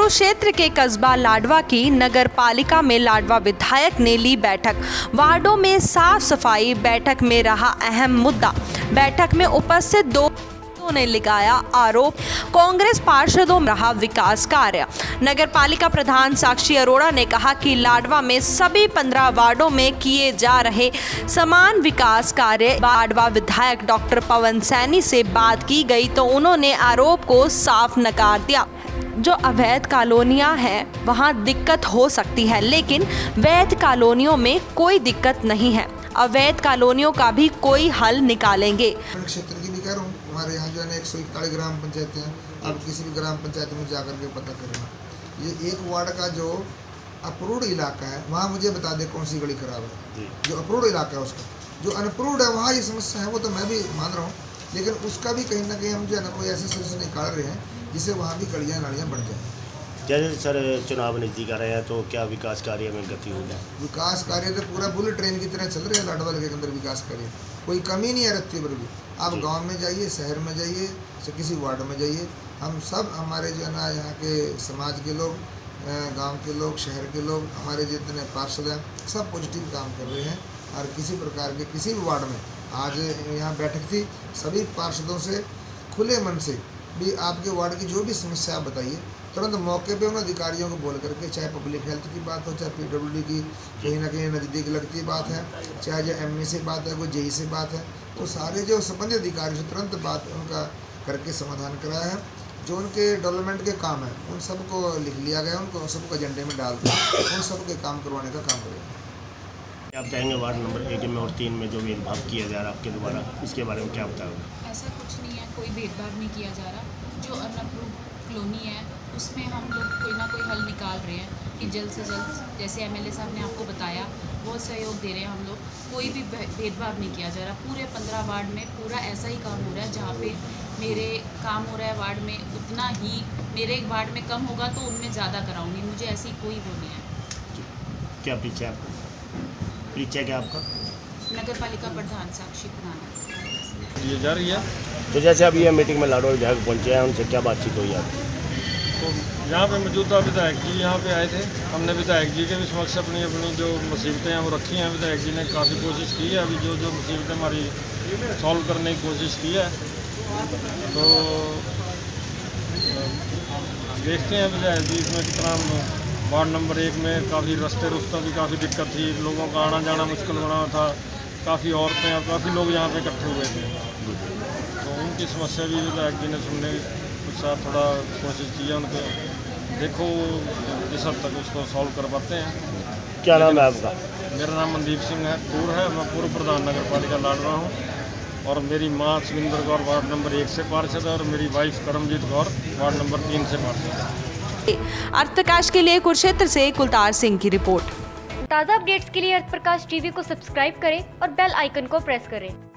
कुरुक्षेत्र के कस्बा लाडवा की नगर पालिका में लाडवा विधायक ने ली बैठक। वार्डों में साफ सफाई, बैठक में रहा अहम मुद्दा। बैठक में उपस्थित दो ने लगाया आरोप, कांग्रेस पार्षदों रहा विकास कार्य। नगर पालिका प्रधान साक्षी अरोड़ा ने कहा कि लाडवा में सभी 15 वार्डों में किए जा रहे समान विकास कार्य। लाडवा विधायक डॉक्टर पवन सैनी से बात की गई तो उन्होंने आरोप को साफ नकार दिया। जो अवैध कॉलोनियां हैं वहां दिक्कत हो सकती है, लेकिन वैध कॉलोनियों में कोई दिक्कत नहीं है। अवैध कॉलोनियों का भी कोई हल निकालेंगे। हमारे यहाँ जो है 141 ग्राम पंचायतें हैं। आप किसी भी ग्राम पंचायत में जाकर के पता करना, ये एक वार्ड का जो अप्रूव्ड इलाका है वहाँ मुझे बता दे कौन सी गली खराब है। जो अप्रूव्ड इलाका है उसका, जो अनअप्रूव्ड है वहाँ ये समस्या है, वो तो मैं भी मान रहा हूँ, लेकिन उसका भी कहीं ना कहीं हम जो है ना कोई ऐसे सोल्यूशन निकाल रहे हैं जिससे वहाँ भी गलियाँ नालियाँ बढ़ जाएँ। जैसे सर चुनाव नज़दीक आ रहे हैं तो क्या विकास कार्य में गति हो जाए? विकास कार्य तो पूरा बुलेट ट्रेन की तरह चल रहे हैं लाडवा के अंदर। विकास कार्य कोई कमी नहीं है रत्ती पर भी। आप गांव में जाइए, शहर में जाइए, किसी वार्ड में जाइए, हम सब हमारे जो है ना यहाँ के समाज के लोग, गांव के लोग, शहर के लोग, हमारे जितने पार्षद हैं सब पॉजिटिव काम कर रहे हैं। और किसी प्रकार के किसी भी वार्ड में आज यहाँ बैठक थी, सभी पार्षदों से खुले मन से भी आपके वार्ड की जो भी समस्या आप बताइए, तुरंत मौके पे उन अधिकारियों को बोल करके, चाहे पब्लिक हेल्थ की बात हो, चाहे पीडब्ल्यूडी की कहीं ना कहीं नज़दीक लगती बात है, चाहे जो एमए से बात है, कोई जेई से बात है, वो सारे जो संबंधित अधिकारी से तुरंत बात उनका करके समाधान कराया है। जो उनके डेवलपमेंट के काम है उन सबको लिख लिया गया, उनको सबको एजेंडे में डाल दिया, उन सबके काम करवाने का काम करेगा। आप चाहेंगे वार्ड नंबर 1 और 3 में जो भेदभाव किया जा रहा है आपके द्वारा, इसके बारे में क्या बताओगे? ऐसा कुछ नहीं है, कोई भेदभाव नहीं किया जा रहा। जो अनअप्रूव्ड कॉलोनी है उसमें हम लोग कोई ना कोई हल निकाल रहे हैं कि जल्द से जल्द, जैसे एमएलए साहब ने आपको बताया, बहुत सहयोग दे रहे हैं हम लोग। कोई भी भेदभाव नहीं किया जा रहा। पूरे 15 वार्ड में पूरा ऐसा ही काम हो रहा है। जहाँ पे मेरे काम हो रहा है वार्ड में, उतना ही मेरे एक वार्ड में कम होगा तो उनमें ज़्यादा कराऊँगी। मुझे ऐसी कोई वो नहीं है। क्या पीछे आपको परिचय क्या आपका? नगर पालिका प्रधान साक्षी ये जा रही है। तो जैसे अभी ये मीटिंग में लाडवा विधायक पहुँचे हैं, उनसे क्या बातचीत हुई आपकी? तो यहाँ पे मौजूदा विधायक जी यहाँ पे आए थे। हमने विधायक जी के भी समक्ष अपनी अपनी जो मुसीबतें हैं वो रखी हैं। विधायक जी ने काफ़ी कोशिश की है, अभी जो जो मुसीबतें हमारी सॉल्व करने की कोशिश की है। तो देखते हैं विधायक जी इसमें कितना। वार्ड नंबर 1 में काफ़ी रस्तों की काफ़ी दिक्कत थी, लोगों का आना जाना मुश्किल बना था, काफ़ी औरतें और काफ़ी लोग यहाँ पे इकट्ठे हुए थे। तो उनकी समस्या भी विधायक जी ने सुनने के साथ थोड़ा कोशिश की है उनके, देखो जिस हद तक उसको सॉल्व कर पाते हैं। क्या नाम है आपका? मेरा नाम मनदीप सिंह है, पूर्व है, मैं पूर्व प्रधान नगर पालिका लाडवा हूँ। और मेरी माँ सुविधर कौर वार्ड नंबर 1 से पार्षद है और मेरी wife Karamjit Kaur ward number 3 से पार्षद है। अर्थप्रकाश के लिए कुरुक्षेत्र से कुलतार सिंह की रिपोर्ट। ताज़ा अपडेट्स के लिए अर्थप्रकाश टीवी को सब्सक्राइब करें और बेल आइकन को प्रेस करें।